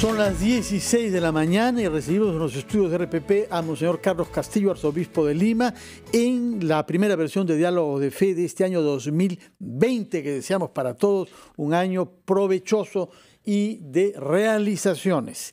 Son las 16 de la mañana y recibimos en los estudios de RPP a Monseñor Carlos Castillo, arzobispo de Lima, en la primera versión de Diálogos de Fe de este año 2020, que deseamos para todos un año provechoso y de realizaciones.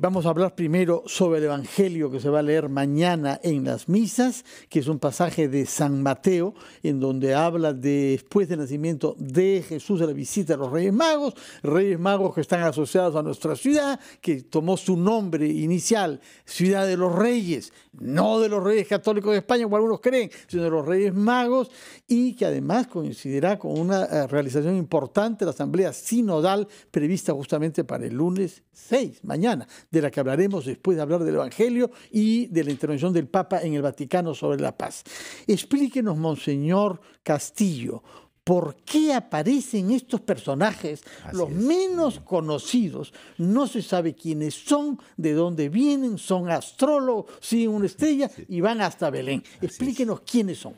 Vamos a hablar primero sobre el Evangelio que se va a leer mañana en las misas, que es un pasaje de San Mateo, en donde habla de, después del nacimiento de Jesús, de la visita a los Reyes Magos que están asociados a nuestra ciudad, que tomó su nombre inicial, Ciudad de los Reyes, no de los Reyes Católicos de España, como algunos creen, sino de los Reyes Magos, y que además coincidirá con una realización importante, la Asamblea Sinodal, prevista justamente para el lunes 6, mañana, de la que hablaremos después de hablar del Evangelio y de la intervención del Papa en el Vaticano sobre la paz. Explíquenos, Monseñor Castillo, ¿por qué aparecen estos personajes, los menos conocidos? No se sabe quiénes son, de dónde vienen, son astrólogos, siguen una estrella y van hasta Belén. Explíquenos quiénes son.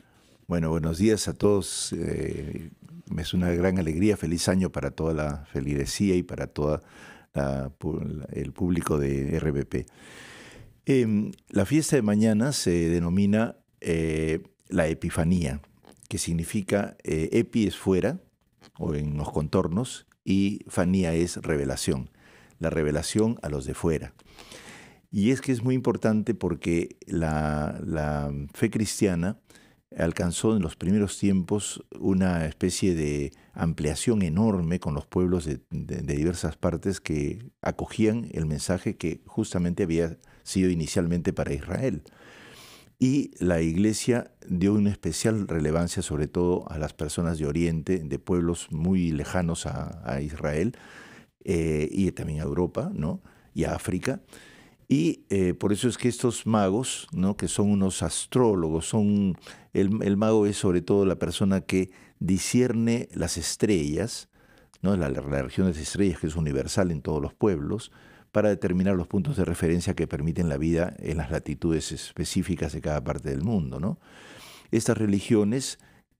Bueno, buenos días a todos. Es una gran alegría. Feliz año para toda la feligresía y para toda el público de RPP. La fiesta de mañana se denomina la Epifanía, que significa epi es fuera o en los contornos y fanía es revelación, la revelación a los de fuera. Y es que es muy importante porque la fe cristiana alcanzó en los primeros tiempos una especie de ampliación enorme con los pueblos de diversas partes que acogían el mensaje que justamente había sido inicialmente para Israel. Y la Iglesia dio una especial relevancia sobre todo a las personas de Oriente, de pueblos muy lejanos a Israel y también a Europa, ¿no?, y a África. Y por eso es que estos magos, ¿no?, que son unos astrólogos, son el mago es sobre todo la persona que discierne las estrellas, ¿no?, la región de las estrellas, que es universal en todos los pueblos, para determinar los puntos de referencia que permiten la vida en las latitudes específicas de cada parte del mundo, ¿no? Estas religiones,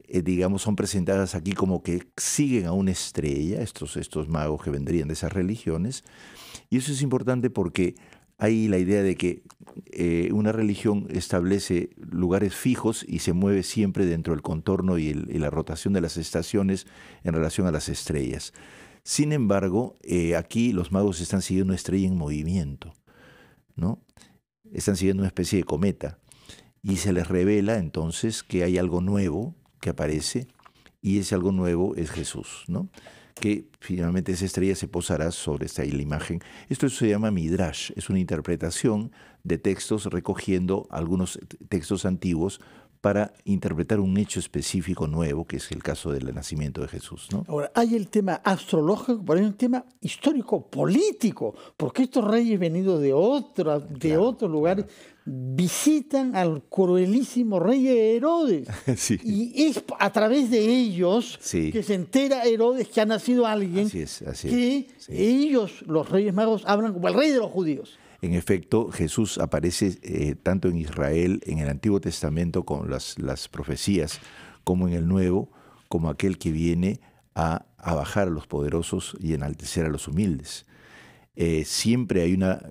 digamos, son presentadas aquí como que siguen a una estrella, estos magos que vendrían de esas religiones. Y eso es importante porque hay la idea de que una religión establece lugares fijos y se mueve siempre dentro del contorno y la rotación de las estaciones en relación a las estrellas. Sin embargo, aquí los magos están siguiendo una estrella en movimiento, ¿no? Están siguiendo una especie de cometa. Y se les revela entonces que hay algo nuevo que aparece, y ese algo nuevo es Jesús, ¿no?, que finalmente esa estrella se posará sobre esta imagen. Esto se llama Midrash, es una interpretación de textos recogiendo algunos textos antiguos para interpretar un hecho específico nuevo, que es el caso del nacimiento de Jesús, ¿no? Ahora, hay el tema astrológico, pero hay un tema histórico-político, porque estos reyes venidos de otros lugares visitan al cruelísimo rey Herodes. Sí. Y es a través de ellos, sí, que se entera Herodes que ha nacido alguien. Así es. Sí. Ellos, los Reyes Magos, hablan como el rey de los judíos. En efecto, Jesús aparece tanto en Israel, en el Antiguo Testamento, con las profecías, como en el Nuevo, como aquel que viene a abajar a los poderosos y enaltecer a los humildes. Siempre hay una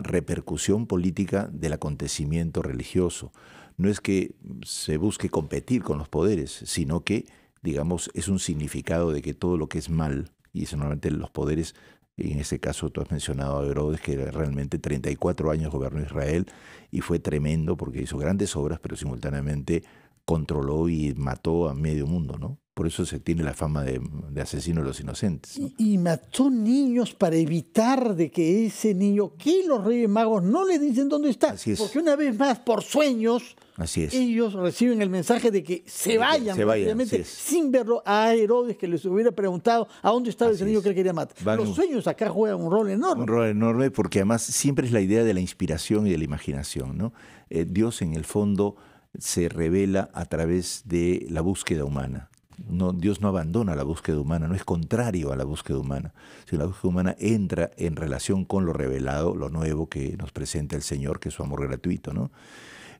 repercusión política del acontecimiento religioso. No es que se busque competir con los poderes, sino que, digamos, es un significado de que todo lo que es mal, y normalmente los poderes. En este caso, tú has mencionado a Herodes, que realmente 34 años gobernó Israel y fue tremendo porque hizo grandes obras, pero simultáneamente controló y mató a medio mundo, ¿no? Por eso se tiene la fama de asesino de los inocentes, ¿no? Y mató niños para evitar de que ese niño, que los Reyes Magos no le dicen dónde está. Así es. Porque una vez más, por sueños, así es, ellos reciben el mensaje de que se vayan sin verlo a Herodes, que les hubiera preguntado a dónde estaba ese niño que él quería matar. Los sueños acá juegan un rol enorme. Un rol enorme porque además siempre es la idea de la inspiración y de la imaginación, ¿no? Dios en el fondo se revela a través de la búsqueda humana. No, Dios no abandona la búsqueda humana, no es contrario a la búsqueda humana, sino la búsqueda humana entra en relación con lo revelado, lo nuevo que nos presenta el Señor, que es su amor gratuito, ¿no?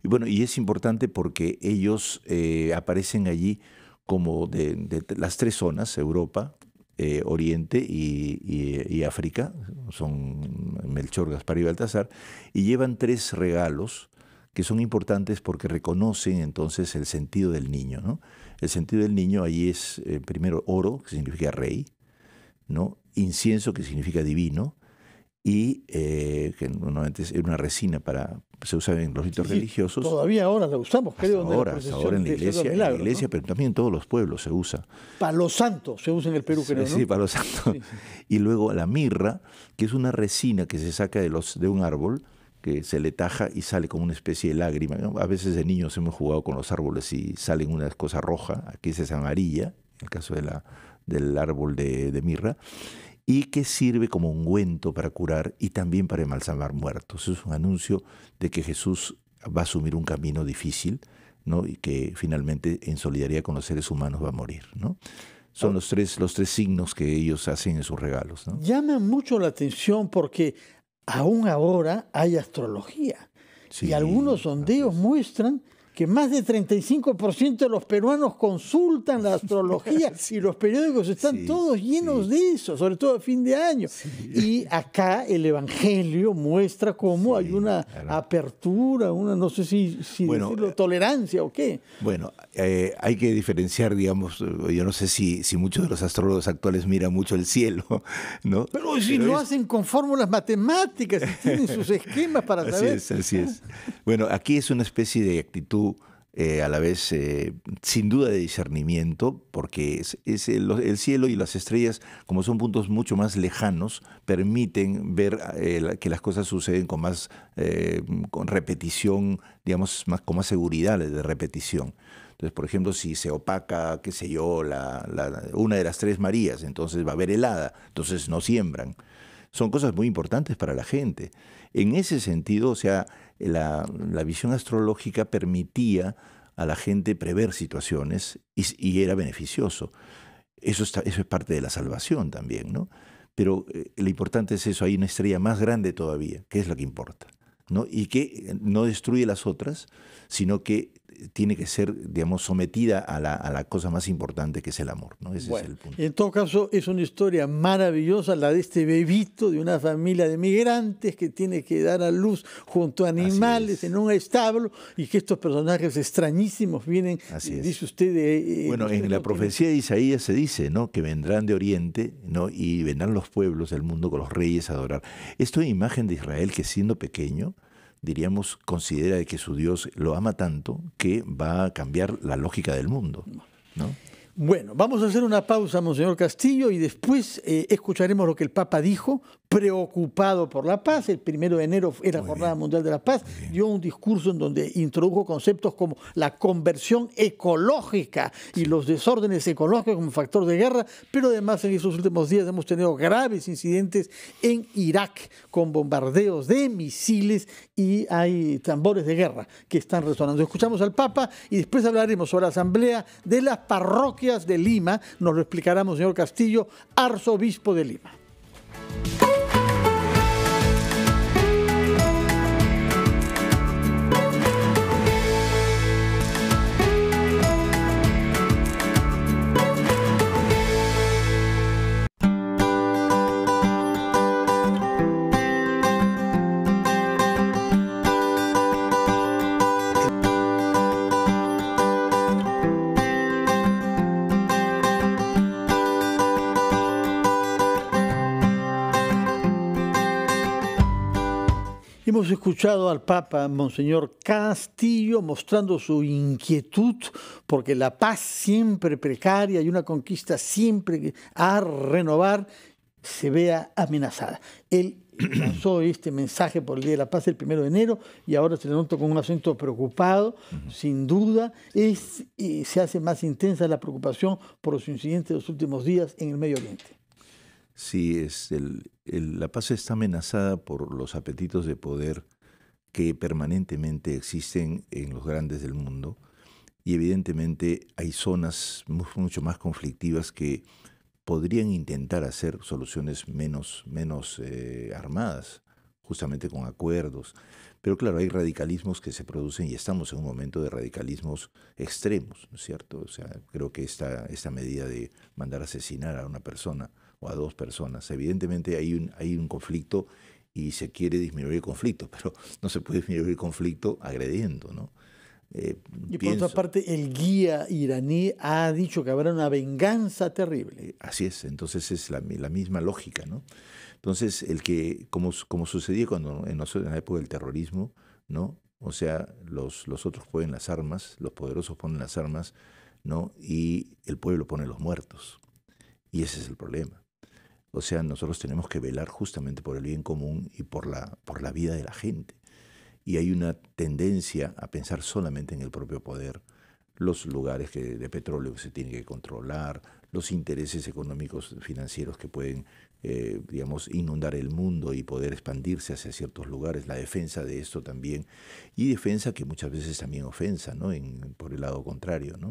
Y bueno, y es importante porque ellos aparecen allí como de las tres zonas: Europa, Oriente y África, son Melchor, Gaspar y Baltasar, y llevan tres regalos que son importantes porque reconocen entonces el sentido del niño, ¿no? El sentido del niño allí es, primero, oro, que significa rey, ¿no? Incienso, que significa divino, y que normalmente es una resina para, se usa en los ritos religiosos. Todavía ahora la usamos, creo. Hasta ahora en la iglesia, milagros, en la iglesia, ¿no? Pero también en todos los pueblos se usa. Palo Santo se usa en el Perú, creo, ¿no? Sí, Palo Santo. Sí. Y luego la mirra, que es una resina que se saca de un árbol, que se le taja y sale como una especie de lágrima. A veces de niños hemos jugado con los árboles y salen una cosa roja, aquí es amarilla, en el caso de del árbol de mirra, y que sirve como ungüento para curar y también para embalsamar muertos. Es un anuncio de que Jesús va a asumir un camino difícil, ¿no? Y que finalmente, en solidaridad con los seres humanos, va a morir, ¿no? Son los tres signos que ellos hacen en sus regalos, ¿no? Llama mucho la atención porque aún ahora hay astrología. Sí, y algunos sondeos muestran que más de 35% de los peruanos consultan la astrología y los periódicos están todos llenos de eso, sobre todo a fin de año. Sí. Y acá el Evangelio muestra cómo hay una apertura, una, no sé si bueno, decirlo, tolerancia o qué. Bueno, hay que diferenciar, digamos, yo no sé si muchos de los astrólogos actuales miran mucho el cielo, ¿no? Pero si lo hacen con fórmulas matemáticas y tienen sus esquemas para saber. Así es, así es. Bueno, aquí es una especie de actitud a la vez sin duda de discernimiento, porque es el cielo y las estrellas, como son puntos mucho más lejanos, permiten ver que las cosas suceden con más con repetición, digamos, con más seguridad de repetición. Entonces, por ejemplo, si se opaca, qué sé yo, una de las tres Marías, entonces va a haber helada, entonces no siembran. Son cosas muy importantes para la gente. En ese sentido, o sea, la visión astrológica permitía a la gente prever situaciones y era beneficioso. Eso es parte de la salvación también, ¿no? Pero lo importante es eso, hay una estrella más grande todavía, que es lo que importa, ¿no? Y que no destruye las otras, sino que tiene que ser, digamos, sometida a la cosa más importante, que es el amor, ¿no? Ese es el punto. En todo caso, es una historia maravillosa la de este bebito de una familia de migrantes que tiene que dar a luz junto a animales en un establo, y que estos personajes extrañísimos vienen, dice usted. Bueno, en la profecía de Isaías se dice, ¿no?, que vendrán de Oriente, ¿no?, y vendrán los pueblos del mundo con los reyes a adorar. Esto es imagen de Israel, que siendo pequeño, diríamos, considera que su Dios lo ama tanto que va a cambiar la lógica del mundo, ¿no? Bueno, vamos a hacer una pausa, Monseñor Castillo, y después escucharemos lo que el Papa dijo, preocupado por la paz. El 1 de enero era Jornada Mundial de la Paz. Dio un discurso en donde introdujo conceptos como la conversión ecológica y los desórdenes ecológicos como factor de guerra, pero además en estos últimos días hemos tenido graves incidentes en Irak con bombardeos de misiles y hay tambores de guerra que están resonando. Escuchamos al Papa y después hablaremos sobre la Asamblea de las Parroquias de Lima. Nos lo explicará Monseñor Castillo, arzobispo de Lima. Hemos escuchado al Papa Monseñor Castillo mostrando su inquietud porque la paz siempre precaria y una conquista siempre a renovar se vea amenazada. Él lanzó este mensaje por el Día de la Paz el 1 de enero y ahora se le nota con un acento preocupado. Sin duda se hace más intensa la preocupación por los incidentes de los últimos días en el Medio Oriente. Sí, la paz está amenazada por los apetitos de poder que permanentemente existen en los grandes del mundo, y evidentemente hay zonas mucho más conflictivas que podrían intentar hacer soluciones menos armadas justamente con acuerdos. Pero claro, hay radicalismos que se producen y estamos en un momento de radicalismos extremos, ¿no es cierto? O sea, creo que esta medida de mandar a asesinar a una persona o a dos personas, evidentemente hay un conflicto y se quiere disminuir el conflicto, pero no se puede disminuir el conflicto agrediendo, ¿no? Y por otra parte, el guía iraní ha dicho que habrá una venganza terrible. Así es, entonces es la misma lógica, ¿no? Entonces, como sucedía cuando en la época del terrorismo, ¿no? O sea, los otros ponen las armas, los poderosos ponen las armas, ¿no? Y el pueblo pone los muertos. Y ese es el problema. O sea, nosotros tenemos que velar justamente por el bien común y por la vida de la gente. Y hay una tendencia a pensar solamente en el propio poder, los lugares de petróleo que se tienen que controlar, los intereses económicos financieros que pueden, digamos, inundar el mundo y poder expandirse hacia ciertos lugares, la defensa de esto también, y defensa que muchas veces también ofensa, ¿no? Por el lado contrario, ¿no?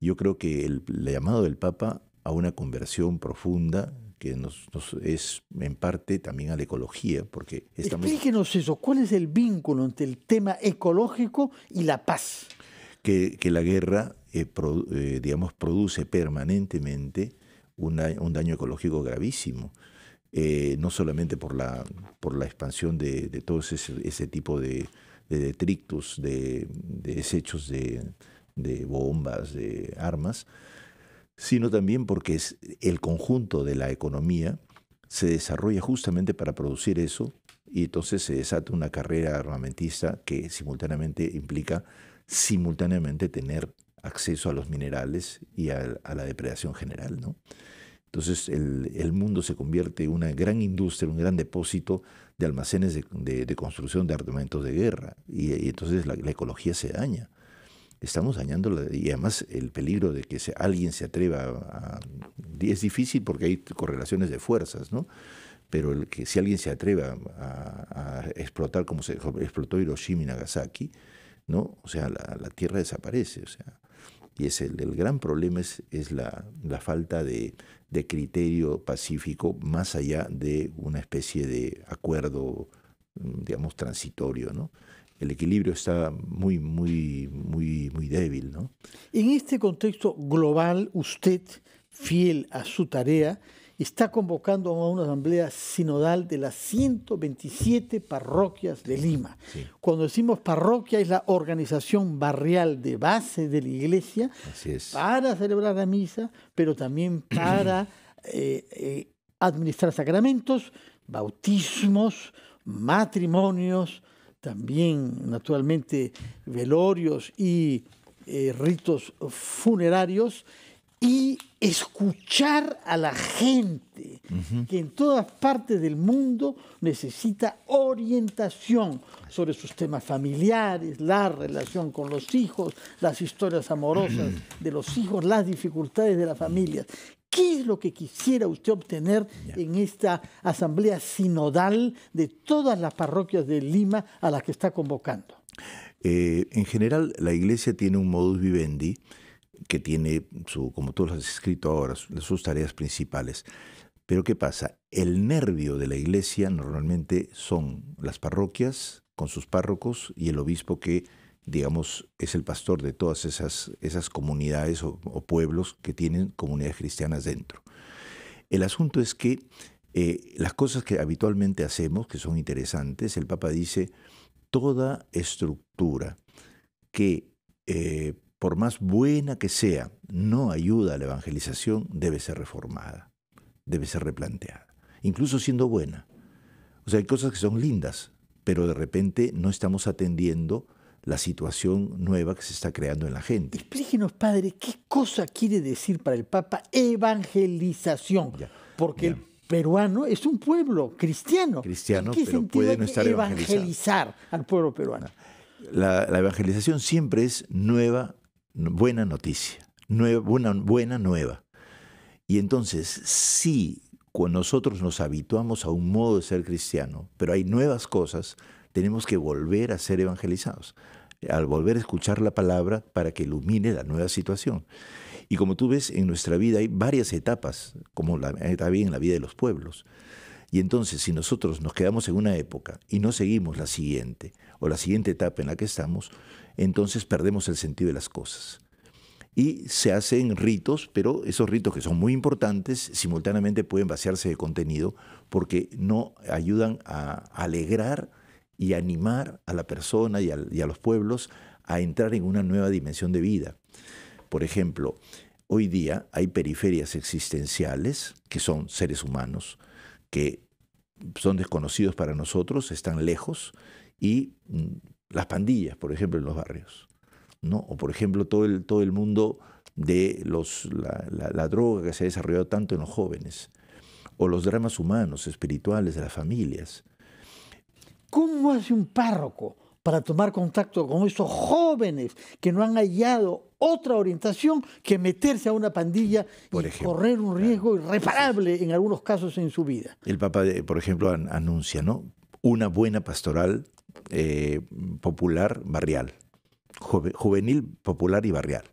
Yo creo que el llamado del Papa a una conversión profunda, que nos es en parte también a la ecología, porque estamos... Explíquenos eso, ¿cuál es el vínculo entre el tema ecológico y la paz? Que la guerra, digamos, produce permanentemente un daño ecológico gravísimo, no solamente por la expansión de todo ese tipo de detritus, de desechos de bombas, de armas, sino también porque es el conjunto de la economía se desarrolla justamente para producir eso, y entonces se desata una carrera armamentista que simultáneamente implica tener acceso a los minerales y a la depredación general, ¿no? Entonces el mundo se convierte en una gran industria, un gran depósito de almacenes de construcción de armamentos de guerra, y entonces la ecología se daña. Estamos dañándola, y además el peligro de que alguien se atreva es difícil porque hay correlaciones de fuerzas, ¿no? Pero si alguien se atreva a explotar como se explotó Hiroshima y Nagasaki, ¿no? O sea, la Tierra desaparece. O sea, y el gran problema es la falta de criterio pacífico más allá de una especie de acuerdo, digamos, transitorio, ¿no? El equilibrio está muy, muy, muy, muy débil, ¿no? En este contexto global, usted, fiel a su tarea, está convocando a una asamblea sinodal de las 127 parroquias de Lima. Sí. Cuando decimos parroquia, es la organización barrial de base de la iglesia. Así es. Para celebrar la misa, pero también para administrar sacramentos, bautismos, matrimonios, también naturalmente velorios y ritos funerarios, y escuchar a la gente que en todas partes del mundo necesita orientación sobre sus temas familiares, la relación con los hijos, las historias amorosas de los hijos, las dificultades de la familia. ¿Qué es lo que quisiera usted obtener en esta asamblea sinodal de todas las parroquias de Lima a las que está convocando? En general, la Iglesia tiene un modus vivendi que tiene, como tú lo has escrito ahora, sus tareas principales. Pero ¿qué pasa? El nervio de la Iglesia normalmente son las parroquias con sus párrocos y el obispo que, digamos, es el pastor de todas esas comunidades o pueblos que tienen comunidades cristianas dentro. El asunto es que las cosas que habitualmente hacemos, que son interesantes, el Papa dice, toda estructura que, por más buena que sea, no ayuda a la evangelización, debe ser reformada, debe ser replanteada, incluso siendo buena. O sea, hay cosas que son lindas, pero de repente no estamos atendiendo la situación nueva que se está creando en la gente. Explíquenos, padre, ¿qué cosa quiere decir para el Papa evangelización? Porque el peruano es un pueblo cristiano. Cristiano, pero puede no estar evangelizado. Evangelizar al pueblo peruano. La evangelización siempre es nueva, buena noticia, buena nueva. Y entonces, si nosotros nos habituamos a un modo de ser cristiano, pero hay nuevas cosas, tenemos que volver a ser evangelizados, al volver a escuchar la palabra para que ilumine la nueva situación. Y como tú ves, en nuestra vida hay varias etapas, como también en la vida de los pueblos. Y entonces, si nosotros nos quedamos en una época y no seguimos la siguiente, o la siguiente etapa en la que estamos, entonces perdemos el sentido de las cosas. Y se hacen ritos, pero esos ritos que son muy importantes, simultáneamente pueden vaciarse de contenido porque no ayudan a alegrar y animar a la persona y a los pueblos a entrar en una nueva dimensión de vida. Por ejemplo, hoy día hay periferias existenciales que son seres humanos, que son desconocidos para nosotros, están lejos, y las pandillas, por ejemplo, en los barrios, ¿no? O, por ejemplo, todo el mundo de la droga que se ha desarrollado tanto en los jóvenes, o los dramas humanos, espirituales de las familias. ¿Cómo hace un párroco para tomar contacto con esos jóvenes que no han hallado otra orientación que meterse a una pandilla por ejemplo, correr un riesgo irreparable en algunos casos en su vida? El Papa, por ejemplo, anuncia, ¿no?, una buena pastoral popular barrial, juvenil, popular y barrial,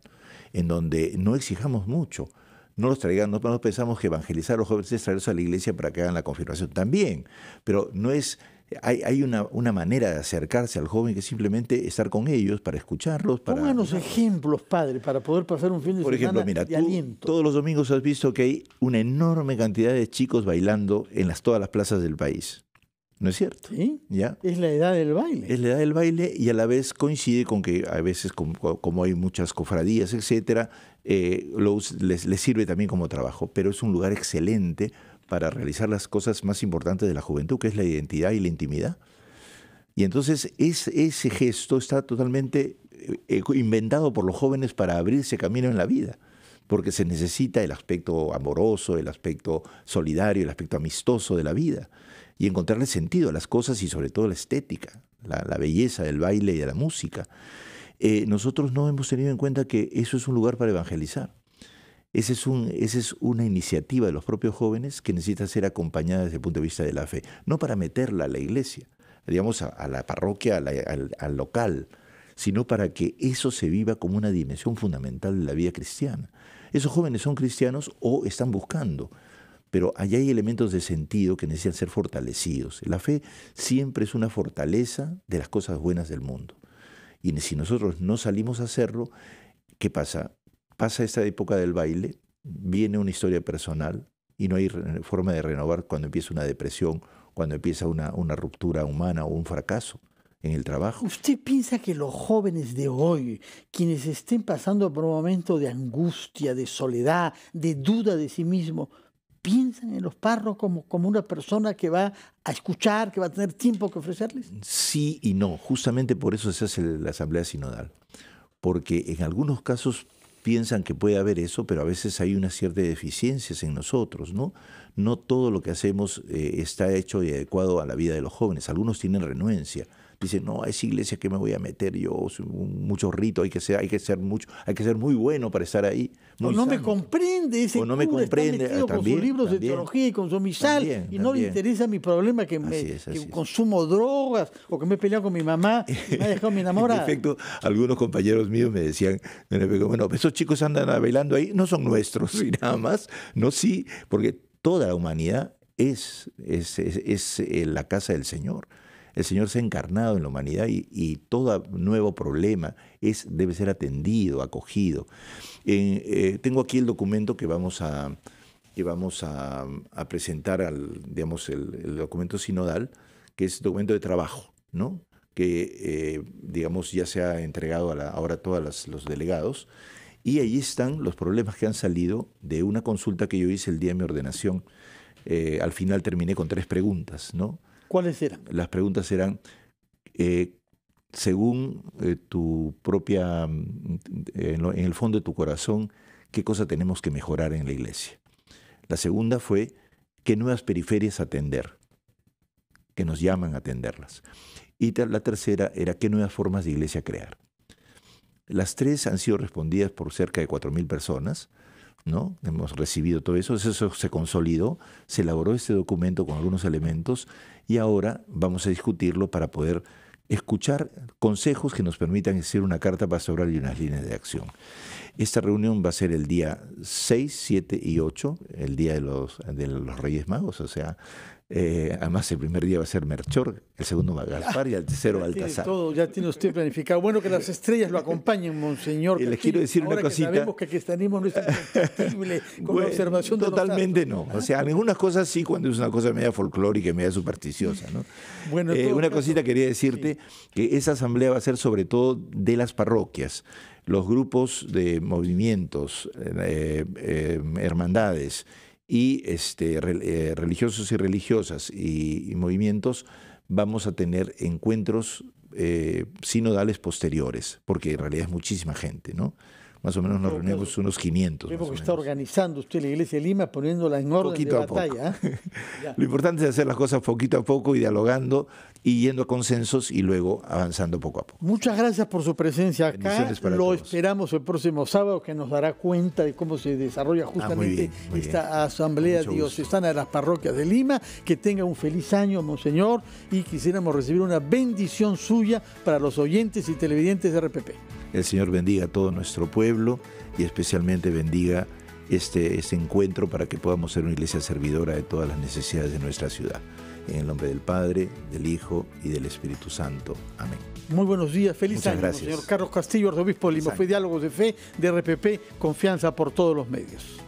en donde no exijamos mucho. No los traigamos, no pensamos que evangelizar a los jóvenes es traerlos a la iglesia para que hagan la confirmación también, pero no es... Hay una manera de acercarse al joven que simplemente estar con ellos, para escucharlos. Pónganos ejemplos, padre, para poder pasar un fin de semana. Por ejemplo, mira, tú todos los domingos has visto que hay una enorme cantidad de chicos bailando en todas las plazas del país. ¿No es cierto? Sí. ¿Ya? Es la edad del baile. Es la edad del baile y a la vez coincide con que a veces, como hay muchas cofradías, etc., les sirve también como trabajo. Pero es un lugar excelente para realizar las cosas más importantes de la juventud, que es la identidad y la intimidad. Y entonces ese gesto está totalmente inventado por los jóvenes para abrirse camino en la vida, porque se necesita el aspecto amoroso, el aspecto solidario, el aspecto amistoso de la vida, y encontrarle sentido a las cosas y sobre todo la estética, la belleza del baile y de la música. Nosotros no hemos tenido en cuenta que eso es un lugar para evangelizar. Esa es una iniciativa de los propios jóvenes que necesita ser acompañada desde el punto de vista de la fe, no para meterla a la iglesia, digamos a la parroquia, al local, sino para que eso se viva como una dimensión fundamental de la vida cristiana. Esos jóvenes son cristianos o están buscando, pero allá hay elementos de sentido que necesitan ser fortalecidos. La fe siempre es una fortaleza de las cosas buenas del mundo. Y si nosotros no salimos a hacerlo, ¿qué pasa? Pasa esta época del baile, viene una historia personal y no hay forma de renovar cuando empieza una depresión, cuando empieza una ruptura humana o un fracaso en el trabajo. ¿Usted piensa que los jóvenes de hoy, quienes estén pasando por un momento de angustia, de soledad, de duda de sí mismo, piensan en los párrocos como una persona que va a escuchar, que va a tener tiempo que ofrecerles? Sí y no. Justamente por eso se hace la Asamblea Sinodal. Porque en algunos casos piensan que puede haber eso, pero a veces hay una cierta deficiencia en nosotros, ¿no? No todo lo que hacemos está hecho y adecuado a la vida de los jóvenes. Algunos tienen renuencia. Dicen, no, a esa iglesia que me voy a meter yo, muchos ritos, hay que ser muy bueno para estar ahí. O no me comprende ese cura, está metido con sus libros de teología y con su misal, y no le interesa mi problema que consumo drogas o que me he peleado con mi mamá y me ha dejado mi enamorada. En efecto, algunos compañeros míos me decían, bueno, esos chicos andan bailando ahí, no son nuestros, y nada más, no sí, porque toda la humanidad es la casa del Señor. El Señor se ha encarnado en la humanidad y todo nuevo problema debe ser atendido, acogido. Tengo aquí el documento que vamos a presentar, digamos, el documento sinodal, que es documento de trabajo, ¿no? Que digamos, ya se ha entregado ahora a todos los delegados. Y ahí están los problemas que han salido de una consulta que yo hice el día de mi ordenación. Al final terminé con 3 preguntas, ¿no? ¿Cuáles eran? Las preguntas eran, según tu propia, en el fondo de tu corazón, ¿qué cosa tenemos que mejorar en la iglesia? La segunda fue, ¿qué nuevas periferias atender? Que nos llaman a atenderlas. Y la tercera era, ¿qué nuevas formas de iglesia crear? Las 3 han sido respondidas por cerca de 4.000 personas, ¿no? Hemos recibido todo eso se consolidó, se elaboró este documento con algunos elementos y ahora vamos a discutirlo para poder escuchar consejos que nos permitan escribir una carta pastoral y unas líneas de acción. Esta reunión va a ser el día 6, 7 y 8, el día de los Reyes Magos, o sea, además el primer día va a ser Melchor, el segundo Gaspar y el tercero Baltasar. Todo ya tiene usted planificado. Bueno, que las estrellas lo acompañen, Monseñor Castillo. Les quiero decir una cosita. Sabemos que cristianismo no es incompatible con la observación de los santos. Totalmente no. O sea, algunas cosas sí, cuando es una cosa media folclórica y media supersticiosa, ¿no? Bueno, una cosita quería decirte, que esa asamblea va a ser sobre todo de las parroquias. Los grupos de movimientos, hermandades y religiosos y religiosas y movimientos, vamos a tener encuentros sinodales posteriores, porque en realidad es muchísima gente, ¿no? Más o menos nos reunimos unos 500. Creo que está organizando usted la Iglesia de Lima, poniéndola en orden de batalla. Lo importante es hacer las cosas poquito a poco y dialogando y yendo a consensos y luego avanzando poco a poco. Muchas gracias por su presencia acá. Lo esperamos el próximo sábado, que nos dará cuenta de cómo se desarrolla justamente esta Asamblea Diocesana de las Parroquias de Lima. Que tenga un feliz año, Monseñor, y quisiéramos recibir una bendición suya para los oyentes y televidentes de RPP. El Señor bendiga a todo nuestro pueblo y especialmente bendiga este encuentro para que podamos ser una iglesia servidora de todas las necesidades de nuestra ciudad. En el nombre del Padre, del Hijo y del Espíritu Santo. Amén. Muy buenos días. Feliz año. Gracias. Señor Carlos Castillo, arzobispo de Lima. Fue Diálogos de Fe de RPP, confianza por todos los medios.